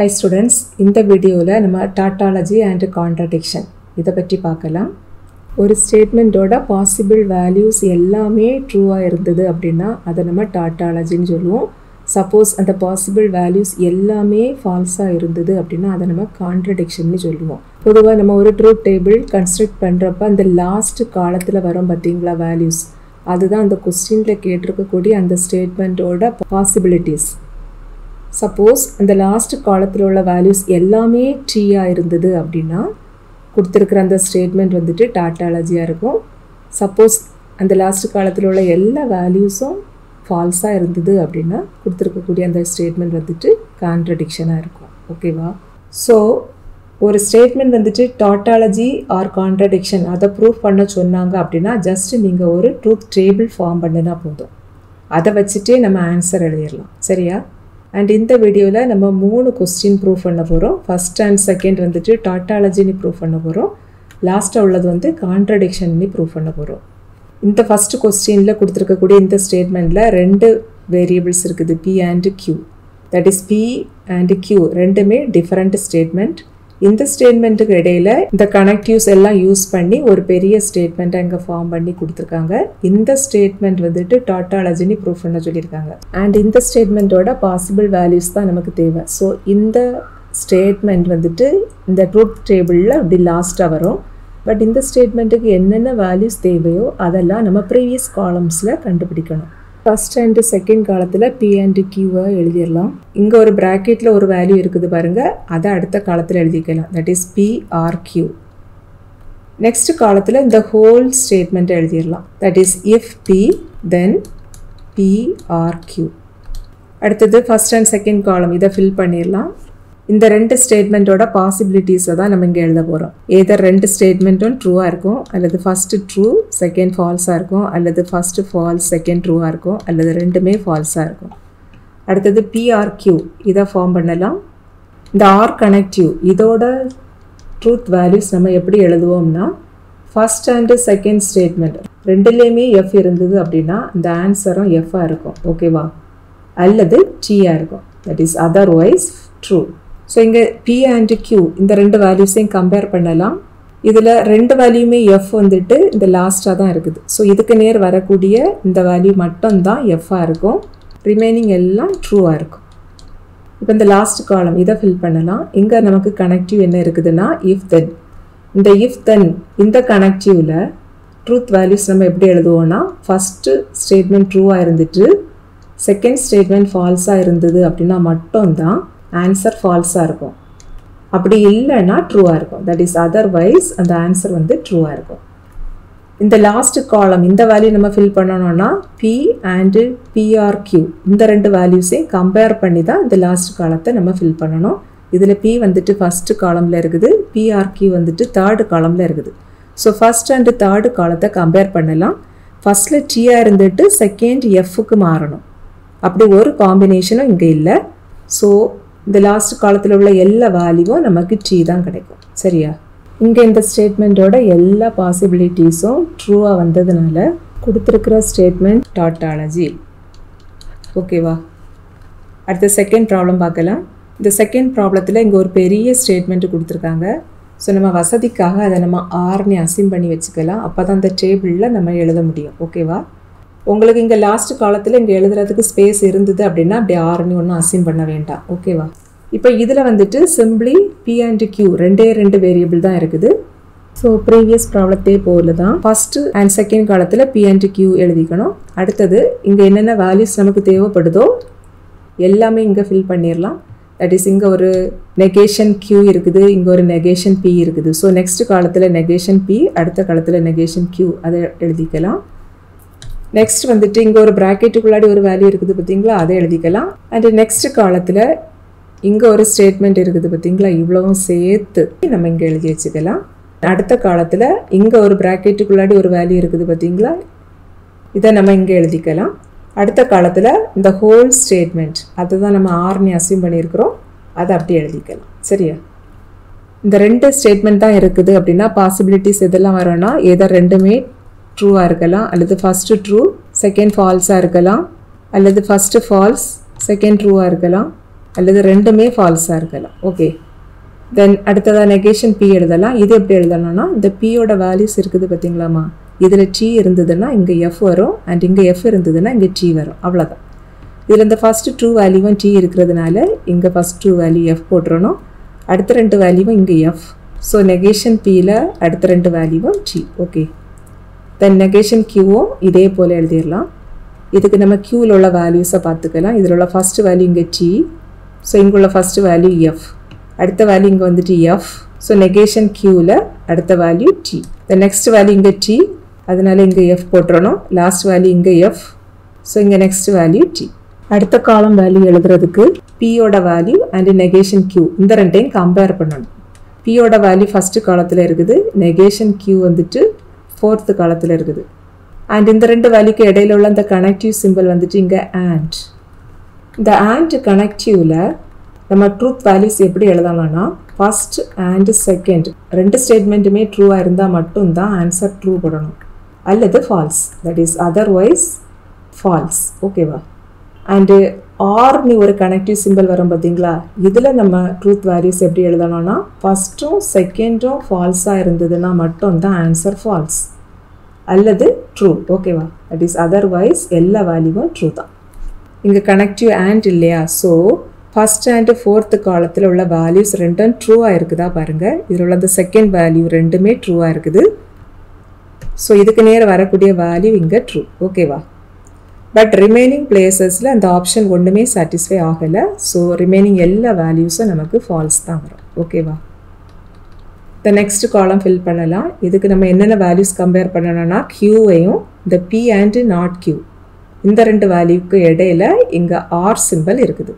Hi students, இந்த வீடியோவில் நம்ம டாட்டாலஜி அண்ட் கான்ட்ராடிக்ஷன் இதை பற்றி பார்க்கலாம். ஒரு ஸ்டேட்மெண்ட்டோட பாசிபிள் வேல்யூஸ் எல்லாமே ட்ரூவாக இருந்தது அப்படின்னா அதை நம்ம டாட்டாலஜின்னு சொல்லுவோம். சப்போஸ் அந்த பாசிபிள் வேல்யூஸ் எல்லாமே ஃபால்ஸாக இருந்தது அப்படின்னா அதை நம்ம கான்ட்ராடிக்ஷன்னு சொல்லுவோம். பொதுவாக நம்ம ஒரு ட்ரூத் டேபிள் கன்ஸ்ட்ரக்ட் பண்ணுறப்ப அந்த லாஸ்ட் காலத்தில் வரும் பார்த்தீங்களா வேல்யூஸ், அதுதான் அந்த கொஸ்டினில் கேட்டிருக்கக்கூடிய அந்த ஸ்டேட்மெண்ட்டோட பாசிபிலிட்டிஸ். சப்போஸ் அந்த லாஸ்ட் காலத்தில் உள்ள வேல்யூஸ் எல்லாமே ட்ரீயாக இருந்தது அப்படின்னா கொடுத்துருக்குற அந்த ஸ்டேட்மெண்ட் வந்துட்டு டாட்டாலஜியாக இருக்கும். சப்போஸ் அந்த லாஸ்ட் காலத்தில் உள்ள எல்லா வேல்யூஸும் ஃபால்ஸாக இருந்தது அப்படின்னா கொடுத்துருக்கக்கூடிய அந்த ஸ்டேட்மெண்ட் வந்துட்டு கான்ட்ரடிக்ஷனாக இருக்கும். ஓகேவா? ஸோ ஒரு ஸ்டேட்மெண்ட் வந்துட்டு டாட்டாலஜி ஆர் கான்ட்ரடிக்ஷன் அதை ப்ரூவ் பண்ண சொன்னாங்க அப்படின்னா ஜஸ்ட்டு நீங்கள் ஒரு ட்ரூத் டேபிள் ஃபார்ம் பண்ணினா போதும், அதை வச்சுட்டே நம்ம ஆன்சர் எழுதிடலாம். சரியா? அண்ட் இந்த வீடியோவில் நம்ம 3 கொஸ்டின் ப்ரூவ் பண்ண போகிறோம். ஃபஸ்ட் அண்ட் செகண்ட் வந்துட்டு டாட்டாலஜின்னு ப்ரூவ் பண்ண போகிறோம். லாஸ்ட்டாக உள்ளது வந்து கான்ட்ரடிக்ஷன்னு ப்ரூவ் பண்ண போகிறோம். இந்த ஃபஸ்ட் கொஸ்டினில் கொடுத்துருக்கக்கூடிய இந்த ஸ்டேட்மெண்ட்டில் 2 வேரியபிள்ஸ் இருக்குது, B and Q. That is B and Q ரெண்டுமே டிஃப்ரெண்ட் ஸ்டேட்மெண்ட். இந்த ஸ்டேட்மெண்ட்டுக்கு இடையில் இந்த கனெக்டிவ்ஸ் எல்லாம் யூஸ் பண்ணி ஒரு பெரிய ஸ்டேட்மெண்ட்டை இங்கே ஃபார்ம் பண்ணி கொடுத்துருக்காங்க. இந்த ஸ்டேட்மெண்ட் வந்துட்டு டாட்டாலஜின்னு ப்ரூவ் பண்ண சொல்லியிருக்காங்க. அண்ட் இந்த ஸ்டேட்மெண்ட்டோட பாசிபிள் வேல்யூஸ் தான் நமக்கு தேவை. ஸோ இந்த ஸ்டேட்மெண்ட் வந்துட்டு இந்த ட்ரூத் டேபிளில் அப்படி லாஸ்ட்டாக வரும். பட் இந்த ஸ்டேட்மெண்ட்டுக்கு என்னென்ன வேல்யூஸ் தேவையோ அதெல்லாம் நம்ம ப்ரீவியஸ் காலம்ஸில் கண்டுபிடிக்கணும். ஃபர்ஸ்ட் அண்ட் செகண்ட் காலத்தில் பி அண்ட் கியூவை எழுதிடலாம். இங்கே ஒரு ப்ராக்கெட்டில் ஒரு வேல்யூ இருக்குது பாருங்கள், அதை அடுத்த காலத்தில் எழுதிக்கலாம். That is B or Q. Next காலத்தில் இந்த ஹோல் ஸ்டேட்மெண்ட் எழுதிடலாம். That is if B then B or Q. அடுத்தது ஃபர்ஸ்ட் அண்ட் செகண்ட் காலம், இதை ஃபில் பண்ணிடலாம். இந்த 2 ஸ்டேட்மெண்ட்டோட பாசிபிலிட்டிஸை தான் நம்ம இங்கே எழுத போகிறோம். ஏதர் 2 ஸ்டேட்மெண்ட்டும் ட்ரூவாக இருக்கும், அல்லது ஃபஸ்ட்டு ட்ரூ செகண்ட் ஃபால்ஸாக இருக்கும், அல்லது ஃபஸ்ட்டு ஃபால்ஸ் செகண்ட் ட்ரூவாக இருக்கும், அல்லது ரெண்டுமே ஃபால்ஸாக இருக்கும். அடுத்தது பிஆர்கியூ, இதை ஃபார்ம் பண்ணலாம். இந்த ஆர் கனெக்டிவ் இதோட ட்ரூத் வேல்யூஸ் நம்ம எப்படி எழுதுவோம்னா, ஃபஸ்ட் அண்டு செகண்ட் ஸ்டேட்மெண்ட் ரெண்டுலேயுமே எஃப் இருந்தது அப்படின்னா இந்த ஆன்சரும் எஃப்ஆக இருக்கும். ஓகேவா? அல்லது டிஆக இருக்கும். That is otherwise true. So இங்கே பி அண்ட் கியூ இந்த 2 வேல்யூஸையும் கம்பேர் பண்ணலாம். இதில் 2 வேல்யூமே எஃப் வந்துட்டு இந்த லாஸ்ட்டாக தான் இருக்குது. ஸோ இதுக்கு நேர் வரக்கூடிய இந்த வேல்யூ மட்டும்தான் எஃப்ஆ இருக்கும், ரிமைனிங் எல்லாம் ட்ரூவாக இருக்கும். இப்போ இந்த லாஸ்ட் காலம் இதை ஃபில் பண்ணலாம். இங்கே நமக்கு கனெக்டிவ் என்ன இருக்குதுன்னா இஃப் தென். இந்த இஃப் தென் இந்த கனெக்டிவில் ட்ரூத் வேல்யூஸ் நம்ம எப்படி எழுதுவோன்னா, ஃபஸ்ட்டு ஸ்டேட்மெண்ட் ட்ரூவாக இருந்துட்டு செகண்ட் ஸ்டேட்மெண்ட் ஃபால்ஸாக இருந்தது அப்படின்னா மட்டும்தான் ஆன்சர் ஃபால்ஸாக இருக்கும். அப்படி இல்லைன்னா ட்ரூவாக இருக்கும். தட் இஸ் அதர்வைஸ் அந்த ஆன்சர் வந்து ட்ரூவாக இருக்கும். இந்த லாஸ்ட் காலம் இந்த வேல்யூ நம்ம ஃபில் பண்ணணும்னா பி அண்டு பிஆர்கியூ இந்த 2 வேல்யூஸையும் கம்பேர் பண்ணி தான் இந்த லாஸ்ட் காலத்தை நம்ம ஃபில் பண்ணணும். இதில் பி வந்துட்டு ஃபஸ்ட்டு காலமில் இருக்குது, பிஆர்கியூ வந்துட்டு தேர்டு காலமில் இருக்குது. ஸோ ஃபஸ்ட் அண்டு தேர்டு காலத்தை கம்பேர் பண்ணலாம். ஃபஸ்ட்டில் டிஆர் இருந்துட்டு செகண்ட் எஃப்க்கு மாறணும். அப்படி ஒரு காம்பினேஷனும் இங்கே இல்லை. ஸோ இந்த லாஸ்ட் காலத்தில் உள்ள எல்லா வேல்யூவும் நமக்கு ட்ரீ தான் கிடைக்கும். சரியா? இங்கே இந்த ஸ்டேட்மெண்ட்டோட எல்லா பாசிபிலிட்டிஸும் ட்ரூவாக வந்ததுனால கொடுத்துருக்கிற ஸ்டேட்மெண்ட் டாட்டாலஜி. ஓகேவா? அடுத்த செகண்ட் ப்ராப்ளம் பார்க்கலாம். இந்த செகண்ட் ப்ராப்ளத்தில் இங்கே ஒரு பெரிய ஸ்டேட்மெண்ட்டு கொடுத்துருக்காங்க. ஸோ நம்ம வசதிக்காக அதை நம்ம ஆர்னு அசைன் பண்ணி வச்சுக்கலாம். அப்போ தான் அந்த டேபிளில் நம்ம எழுத முடியும். ஓகேவா? உங்களுக்கு இங்கே லாஸ்ட் காலத்தில் இங்கே எழுதுறதுக்கு ஸ்பேஸ் இருந்தது அப்படின்னா அப்படி ஆர்னு ஒன்றும் அசைன் பண்ண வேண்டாம். ஓகேவா? இப்போ இதில் வந்துட்டு simply p and q 2 variable தான் இருக்குது. ஸோ ப்ரீவியஸ் ப்ராப்ளத்தே போல தான் ஃபஸ்ட்டு அண்ட் செகண்ட் காலத்தில் பி அண்ட் கியூ எழுதிக்கணும். அடுத்தது இங்கே என்னென்ன வேல்யூஸ் நமக்கு தேவைப்படுதோ எல்லாமே இங்கே ஃபில் பண்ணிடலாம். தட் இஸ் இங்கே ஒரு நெகேஷன் கியூ இருக்குது, இங்கே ஒரு நெகேஷன் பி இருக்குது. ஸோ நெக்ஸ்ட் காலத்தில் நெகேஷன் பி, அடுத்த காலத்தில் நெகேஷன் கியூ, அதை எழுதிக்கலாம். நெக்ஸ்ட் வந்துட்டு இங்கே ஒரு ப்ராக்கெட்டுக்குள்ளாடி ஒரு வேல்யூ இருக்குது பார்த்தீங்களா, அதை எழுதிக்கலாம். அண்ட் நெக்ஸ்ட் காலத்தில் இங்கே ஒரு ஸ்டேட்மெண்ட் இருக்குது பார்த்தீங்களா, இவ்வளவும் சேர்த்து நம்ம இங்கே எழுதி வச்சுக்கலாம். அடுத்த காலத்தில் இங்கே ஒரு ப்ராக்கெட்டுக்குள்ளாடி ஒரு வேல்யூ இருக்குது பார்த்தீங்களா, இதை நம்ம இங்கே எழுதிக்கலாம். அடுத்த காலத்தில் இந்த ஹோல் ஸ்டேட்மெண்ட் அதை தான் நம்ம ஆர்னு அசைன் பண்ணியிருக்கிறோம், அதை அப்படி எழுதிக்கலாம். சரியா? இந்த 2 ஸ்டேட்மெண்ட் தான் இருக்குது அப்படின்னா பாசிபிலிட்டிஸ் இதெல்லாம் வரோன்னா ஏதோ ரெண்டுமே ட்ரூவாக இருக்கலாம், அல்லது ஃபஸ்ட்டு ட்ரூ செகண்ட் ஃபால்ஸாக இருக்கலாம், அல்லது ஃபஸ்ட்டு ஃபால்ஸ் செகண்ட் ட்ரூவாக இருக்கலாம், அல்லது ரெண்டுமே ஃபால்ஸாக இருக்கலாம். ஓகே, தென் அடுத்ததாக நெகேஷன் பி எழுதலாம். இது எப்படி எழுதலாம்னா, இந்த பியோட வேல்யூஸ் இருக்குது பார்த்திங்களாமா, இதில் டி இருந்ததுன்னா இங்கே எஃப் வரும், அண்ட் இங்கே எஃப் இருந்ததுன்னா இங்கே டி வரும். அவ்வளோதான். இதில் இந்த ஃபஸ்ட்டு ட்ரூ வேல்யூவும் டி இருக்கிறதுனால இங்கே ஃபஸ்ட் ட்ரூ வேல்யூ எஃப் போட்டுறணும். அடுத்த ரெண்டு வேல்யூவும் இங்கே எஃப். ஸோ நெகேஷன் பியில் அடுத்த ரெண்டு வேல்யூவும் டி. ஓகே, தென் நெகேஷன் கியூவும் இதே போல் எழுதிடலாம். இதுக்கு நம்ம கியூவில் உள்ள வேல்யூஸை பார்த்துக்கலாம். இதில் உள்ள ஃபஸ்ட்டு வேல்யூ இங்கே டி, ஸோ இங்குள்ள ஃபஸ்ட்டு வேல்யூ எஃப், அடுத்த வேல்யூ இங்கே வந்துட்டு எஃப். ஸோ நெகேஷன் கியூவில் அடுத்த value T. The next value இங்கே டி, அதனால் இங்கே எஃப் போட்டுறணும். லாஸ்ட் வேல்யூ இங்கே எஃப், ஸோ இங்கே நெக்ஸ்ட் வேல்யூ டி. அடுத்த காலம் வேல்யூ எழுதுறதுக்கு பியோட வேல்யூ அண்ட் நெகேஷன் கியூ இந்த ரெண்டையும் கம்பேர் பண்ணணும். பியோட வேல்யூ ஃபஸ்ட்டு காலத்தில் இருக்குது, நெகேஷன் கியூ வந்துட்டு ஃபோர்த்து காலத்தில் இருக்குது. அண்ட் இந்த ரெண்டு வேல்யூக்கு இடையில உள்ள அந்த கனெக்டிவ் சிம்பிள் வந்துட்டு இங்கே ஆண்ட். இந்த ஆண்ட் கனெக்டிவில் நம்ம ட்ரூத் வேல்யூஸ் எப்படி எழுதலாம்னா, ஃபர்ஸ்ட் அண்ட் செகண்ட் ரெண்டு ஸ்டேட்மெண்ட்டுமே ட்ரூவாக இருந்தால் மட்டும்தான் ஆன்சர் ட்ரூ போடணும், அல்லது false, that is otherwise false. ஓகேவா? அண்டு ஆர்னு ஒரு கனெக்டிவ் சிம்பிள் வரும் பார்த்தீங்களா, இதில் நம்ம ட்ரூத் வேல்யூஸ் எப்படி எழுதணும்னா, ஃபஸ்ட்டும் செகண்டும் ஃபால்ஸாக இருந்ததுன்னா மட்டும்தான் ஆன்சர் ஃபால்ஸ் அல்லது ட்ரூ. ஓகேவா? தட் இஸ் அதர்வைஸ் எல்லா வேல்யூவும் ட்ரூ தான். இங்கே கனெக்டிவ் ஆண்ட் இல்லையா, ஸோ ஃபஸ்ட் அண்டு ஃபோர்த்து காலத்தில் உள்ள வேல்யூஸ் ரெண்டும் ட்ரூவாக இருக்குதா பாருங்கள். இதில் உள்ள அந்த செகண்ட் வேல்யூ ரெண்டுமே ட்ரூவாக இருக்குது. ஸோ இதுக்கு நேரம் வரக்கூடிய வேல்யூ இங்கே ட்ரூ. ஓகேவா? பட் ரிமைனிங் பிளேசஸில் அந்த ஆப்ஷன் ஒன்றுமே சாட்டிஸ்ஃபை ஆகலை. ஸோ ரிமைனிங் எல்லா வேல்யூஸும் நமக்கு ஃபால்ஸ் தான் வரும். ஓகேவா? இந்த நெக்ஸ்ட் காலம் ஃபில் பண்ணலாம். இதுக்கு நம்ம என்னென்ன வேல்யூஸ் கம்பேர் பண்ணணும்னா, கியூவையும் இந்த பி அண்டு நாட் கியூ இந்த ரெண்டு வேல்யூக்கு இடையில இங்கே ஆர் சிம்பிள் இருக்குது,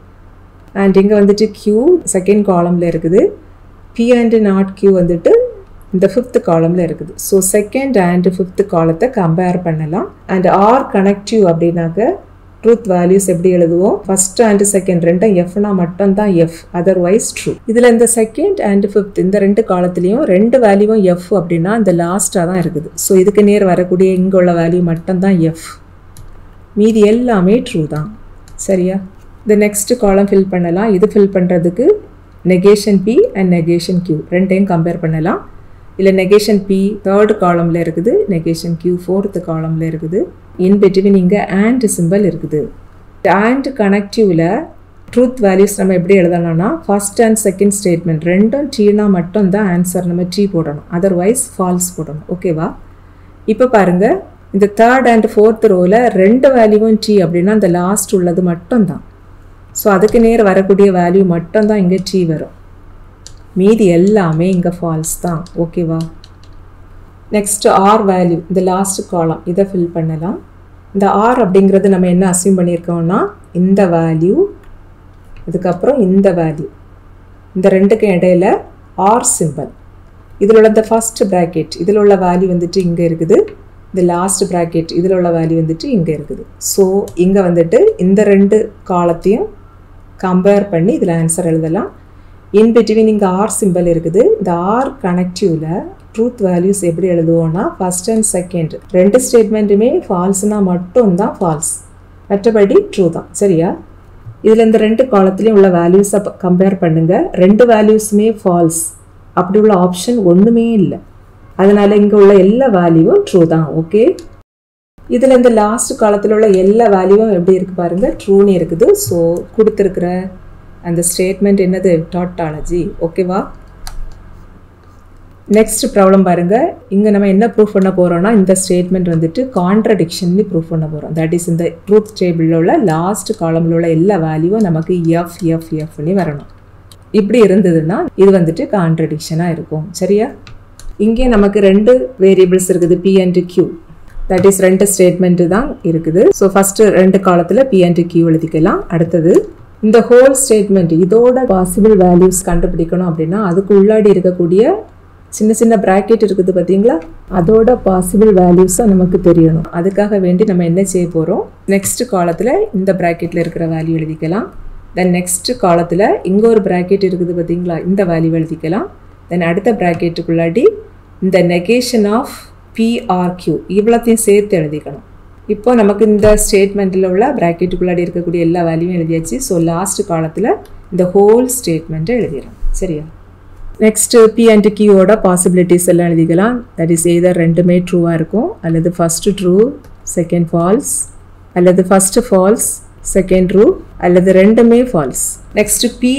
அண்ட் இங்கே வந்துட்டு கியூ செகண்ட் காலமில் இருக்குது, பி அண்டு நாட் கியூ வந்துட்டு இந்த ஃபிஃப்த்து காலமில் இருக்குது. ஸோ செகண்ட் அண்டு ஃபிஃப்த்து காலத்தை கம்பேர் பண்ணலாம். அண்ட் ஆர் கனெக்டிவ் அப்படின்னாக்க ட்ரூத் வேல்யூஸ் எப்படி எழுதுவோம், ஃபர்ஸ்ட் அண்டு செகண்ட் ரெண்டும் எஃப்னா மட்டும்தான் எஃப், அதர்வைஸ் ட்ரூ. இதில் இந்த செகண்ட் அண்டு ஃபிஃப்த் இந்த ரெண்டு காலத்துலேயும் ரெண்டு வேல்யூவும் எஃப் அப்படின்னா இந்த லாஸ்ட்டாக தான் இருக்குது. ஸோ இதுக்கு நேர் வரக்கூடிய இங்கே உள்ள வேல்யூ மட்டும்தான் எஃப், மீதி எல்லாமே ட்ரூ தான். சரியா? இந்த நெக்ஸ்ட் காலம் ஃபில் பண்ணலாம். இது ஃபில் பண்ணுறதுக்கு negation B and negation Q ரெண்டையும் கம்பேர் பண்ணலாம். இல்லை நெகேஷன் பி தேர்டு காலமில் இருக்குது, நெகேஷன் கியூ ஃபோர்த்து காலமில் இருக்குது. இன் பிட்வீன் இங்கே ஆண்ட் சிம்பிள் இருக்குது. ஆண்ட் கனெக்டிவில் ட்ரூத் வேல்யூஸ் நம்ம எப்படி எழுதணும்னா, ஃபர்ஸ்ட் அண்ட் செகண்ட் ஸ்டேட்மெண்ட் ரெண்டும் டீனா மட்டும்தான் ஆன்சர், நம்ம டீ போடணும், அதர்வைஸ் ஃபால்ஸ் போடணும். ஓகேவா? இப்போ பாருங்கள், இந்த தேர்ட் அண்ட் ஃபோர்த் ரோவில் ரெண்டு வேல்யூவும் டி அப்படின்னா இந்த லாஸ்ட் உள்ளது மட்டும்தான். ஸோ அதுக்கு நேர் வரக்கூடிய வேல்யூ மட்டும்தான் இங்கே டி வரும், மீதி எல்லாமே இங்கே ஃபால்ஸ் தான். ஓகேவா? நெக்ஸ்ட் ஆர் வேல்யூ இந்த லாஸ்ட் காலம் இதை ஃபில் பண்ணலாம். இந்த ஆர் அப்படிங்கிறது நம்ம என்ன அஸ்யூம் பண்ணியிருக்கோம்னா, இந்த வேல்யூ அதுக்கப்புறம் இந்த வேல்யூ இந்த ரெண்டுக்கும் இடையில ஆர் சிம்பிள். இதில் உள்ள இந்த ஃபஸ்ட் ப்ராக்கெட் இதில் உள்ள வேல்யூ வந்துட்டு இங்கே இருக்குது, இந்த லாஸ்ட் ப்ராக்கெட் இதில் உள்ள வேல்யூ வந்துட்டு இங்கே இருக்குது. ஸோ இங்கே வந்துட்டு இந்த ரெண்டு காலத்தையும் கம்பேர் பண்ணி இதில் ஆன்சர் எழுதலாம். இன் பிட்வீன் இங்கே ஆர் சிம்பிள் இருக்குது. இந்த ஆர் கனெக்டிவில் ட்ரூத் வேல்யூஸ் எப்படி எழுதுவோம்னா, ஃபர்ஸ்ட் அண்ட் செகண்ட் ரெண்டு ஸ்டேட்மெண்ட்டுமே ஃபால்ஸ்னால் மட்டும்தான் ஃபால்ஸ், மற்றபடி ட்ரூ தான். சரியா? இதில் இந்த ரெண்டு காலத்துலேயும் உள்ள வேல்யூஸை கம்பேர் பண்ணுங்கள். ரெண்டு வேல்யூஸுமே ஃபால்ஸ், அப்படி உள்ள ஆப்ஷன் ஒன்றுமே இல்லை. அதனால் இங்கே உள்ள எல்லா வேல்யூவும் ட்ரூ தான். ஓகே, இதில் இந்த லாஸ்ட் காலத்தில் உள்ள எல்லா வேல்யூவும் எப்படி இருக்குது பாருங்கள், ட்ரூன்னு இருக்குது. ஸோ கொடுத்துருக்குற அந்த ஸ்டேட்மெண்ட் என்னது, டாட்டாலஜி. ஓகேவா? நெக்ஸ்ட் ப்ராப்ளம் பாருங்கள். இங்கே நம்ம என்ன ப்ரூஃப் பண்ண போகிறோம்னா, இந்த ஸ்டேட்மெண்ட் வந்துட்டு கான்ட்ரடிக்ஷன்னு ப்ரூஃப் பண்ண போகிறோம். தட் இஸ் இந்த ட்ரூத் டேபிளில் உள்ள லாஸ்ட் காலமில் உள்ள எல்லா வேல்யூவும் நமக்கு எஃப் எஃப் எஃப்னு வரணும். இப்படி இருந்ததுன்னா இது வந்துட்டு கான்ட்ரடிக்ஷனாக இருக்கும். சரியா? இங்கே நமக்கு ரெண்டு வேரியபிள்ஸ் இருக்குது, B and Q, that is ரெண்டு ஸ்டேட்மெண்ட்டு தான் இருக்குது. ஸோ ஃபஸ்ட்டு ரெண்டு காலத்தில் பி அண்ட் கியூ எழுதிக்கலாம். அடுத்தது இந்த ஹோல் ஸ்டேட்மெண்ட் இதோட பாசிபிள் வேல்யூஸ் கண்டுபிடிக்கணும் அப்படின்னா, அதுக்கு உள்ளாடி இருக்கக்கூடிய சின்ன சின்ன ப்ராக்கெட் இருக்குது பார்த்தீங்களா, அதோட பாசிபிள் வேல்யூஸாக நமக்கு தெரியணும். அதுக்காக வேண்டி நம்ம என்ன செய்ய போகிறோம், நெக்ஸ்ட் காலத்தில் இந்த ப்ராக்கெட்டில் இருக்கிற வேல்யூ எழுதிக்கலாம். தென் நெக்ஸ்ட் காலத்தில் இங்கே ஒரு ப்ராக்கெட் இருக்குது பார்த்தீங்களா, இந்த வேல்யூ எழுதிக்கலாம். தென் அடுத்த ப்ராக்கெட்டுக்குள்ளாடி இந்த நெகேஷன் ஆஃப் பிஆர்க்யூ இவ்வளோத்தையும் சேர்த்து எழுதிக்கணும். இப்போ நமக்கு இந்த ஸ்டேட்மெண்ட்டில் உள்ள ப்ராக்கெட்டுக்குள்ளாடி இருக்கக்கூடிய எல்லா வேல்யூவும் எழுதியாச்சு. ஸோ லாஸ்ட் காலத்தில் இந்த ஹோல் ஸ்டேட்மெண்ட்டை எழுதிடும். சரியா? நெக்ஸ்ட் பி அண்ட் கியூவோட பாசிபிலிட்டிஸ் எல்லாம் எழுதிக்கலாம். தட் இஸ் எய்தர் ரெண்டுமே ட்ரூவாக இருக்கும், அல்லது ஃபஸ்ட்டு ட்ரூ செகண்ட் ஃபால்ஸ், அல்லது ஃபஸ்ட்டு ஃபால்ஸ் செகண்ட் ட்ரூ, அல்லது ரெண்டுமே false. Next B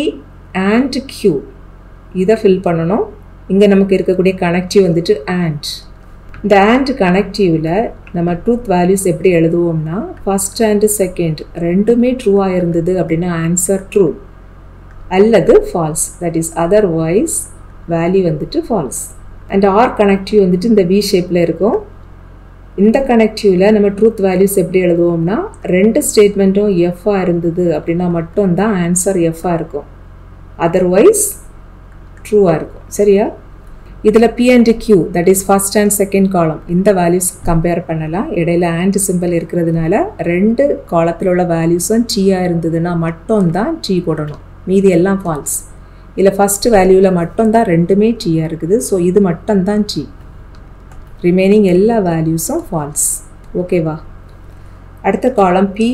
and Q இதை ஃபில் பண்ணணும். இங்கே நமக்கு இருக்கக்கூடிய கனெக்டிவ் வந்துட்டு அண்ட். இந்த அண்ட் கனெக்டிவில் நம்ம ட்ரூத் வேல்யூஸ் எப்படி எழுதுவோம்னா, ஃபஸ்ட் அண்ட் செகண்ட் ரெண்டுமே ட்ரூவாக இருந்தது அப்படின்னா ஆன்சர் ட்ரூ, அல்லது false. That is otherwise value வந்துட்டு ஃபால்ஸ். அண்ட் ஆர் கனெக்டிவ் வந்துட்டு இந்த வி ஷேப்பில் இருக்கும். இந்த கனெக்டிவில் நம்ம ட்ரூத் வேல்யூஸ் எப்படி எழுதுவோம்னா, ரெண்டு ஸ்டேட்மெண்ட்டும் எஃப்ஆக இருந்தது அப்படின்னா மட்டும்தான் ஆன்சர் எஃப்ஆக இருக்கும், அதர்வைஸ் ட்ரூவாக இருக்கும். சரியா? இதில் B and Q that is first and second காலம் இந்த வேல்யூஸ் கம்பேர் பண்ணலாம். இடையில ஆண்ட் சிம்பிள் இருக்கிறதுனால ரெண்டு காலத்தில் உள்ள வேல்யூஸும் டீயாக இருந்ததுன்னா மட்டும்தான் டீ போடணும், மீதி எல்லாம் ஃபால்ஸ். இதில் ஃபஸ்ட்டு வேல்யூவில் மட்டும்தான் ரெண்டுமே டீயாக இருக்குது. ஸோ இது மட்டும்தான் டீ, ரிமைனிங் எல்லா வேல்யூஸும் ஃபால்ஸ். ஓகேவா? அடுத்த காலம் பி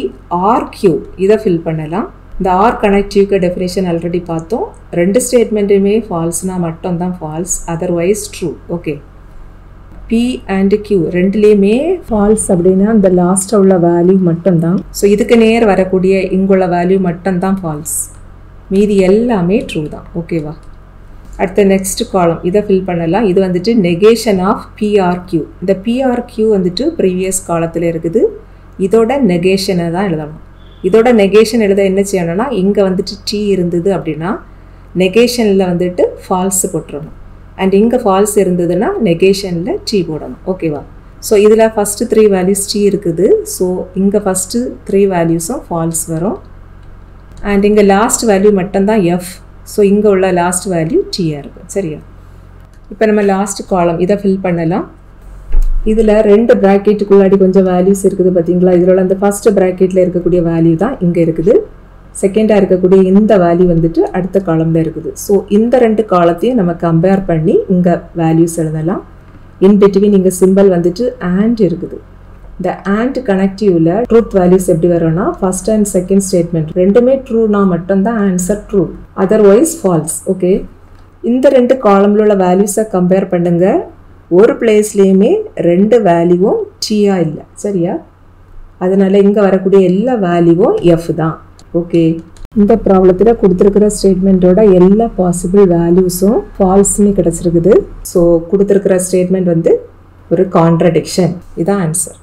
ஆர் கியூ இதை ஃபில் பண்ணலாம். இந்த ஆர் கனெக்டிவ்க்கு டெஃபினேஷன் ஆல்ரெடி பார்த்தோம். ரெண்டு ஸ்டேட்மெண்ட்டுமே ஃபால்ஸ்னால் மட்டும்தான் false, otherwise true. Okay, B and Q ரெண்டுலேயுமே ஃபால்ஸ் அப்படின்னா இந்த லாஸ்ட்டாக உள்ள வேல்யூ மட்டும்தான். ஸோ இதுக்கு நேர் வரக்கூடிய இங்குள்ள வேல்யூ மட்டும்தான் ஃபால்ஸ், மீதி எல்லாமே ட்ரூ தான். ஓகேவா? அடுத்த நெக்ஸ்ட் காலம் இதை ஃபில் பண்ணலாம். இது வந்துட்டு நெகேஷன் ஆஃப் பிஆர்கியூ. இந்த பிஆர்கியூ வந்துட்டு ப்ரீவியஸ் காலத்தில் இருக்குது, இதோட நெகேஷனை தான் எழுதணும். இதோட நெகேஷன் எழுத என்ன செய்யணும்னா, இங்கே வந்துட்டு டீ இருந்தது அப்படின்னா நெகேஷனில் வந்துட்டு ஃபால்ஸ் போட்டுடணும், அண்ட் இங்கே ஃபால்ஸ் இருந்ததுன்னா நெகேஷனில் டீ போடணும். ஓகேவா? ஸோ இதில் ஃபஸ்ட்டு த்ரீ வேல்யூஸ் டீ இருக்குது. ஸோ இங்கே ஃபஸ்ட்டு த்ரீ வேல்யூஸும் ஃபால்ஸ் வரும், அண்ட் இங்கே லாஸ்ட் வேல்யூ மட்டும்தான் எஃப். ஸோ இங்கே உள்ள லாஸ்ட் வேல்யூ டீயாக இருக்கும். சரியா? இப்போ நம்ம லாஸ்ட் காலம் இதை ஃபில் பண்ணலாம். இதில் ரெண்டு ப்ராக்கெட்டுக்குள்ளாடி கொஞ்சம் வேல்யூஸ் இருக்குது பார்த்தீங்களா? இதில் அந்த ஃபஸ்ட்டு ப்ராக்கெட்டில் இருக்கக்கூடிய வேல்யூ தான் இங்கே இருக்குது, செகண்டாக இருக்கக்கூடிய இந்த வேல்யூ வந்துட்டு அடுத்த காலம்ல இருக்குது. ஸோ இந்த ரெண்டு காலத்தையும் நம்ம கம்பேர் பண்ணி இங்கே வேல்யூஸ் எழுதலாம். இன் பிட்வீன் இங்கே சிம்பிள் வந்துட்டு அண்ட் இருக்குது. இந்த அண்ட் கனெக்டிவில் ட்ரூத் வேல்யூஸ் எப்படி வரும்னா, ஃபர்ஸ்ட் அண்ட் செகண்ட் ஸ்டேட்மெண்ட் ரெண்டுமே ட்ரூனா மட்டும்தான் answer true, otherwise false. Okay, இந்த ரெண்டு காலம்ல உள்ள வேல்யூஸை கம்பேர் பண்ணுங்க. ஒரு பிளேஸ்லேயுமே ரெண்டு வேல்யூவும் டீயாக இல்லை. சரியா? அதனால் இங்கே வரக்கூடிய எல்லா வேல்யூவும் எஃப் தான். ஓகே, இந்த ப்ராப்ளத்தில் கொடுத்துருக்கிற ஸ்டேட்மெண்ட்டோட எல்லா பாசிபிள் வேல்யூஸும் ஃபால்ஸ்னு கிடச்சிருக்குது. ஸோ கொடுத்துருக்கிற ஸ்டேட்மெண்ட் வந்து ஒரு கான்ட்ரடிக்ஷன். இதான் ஆன்சர்.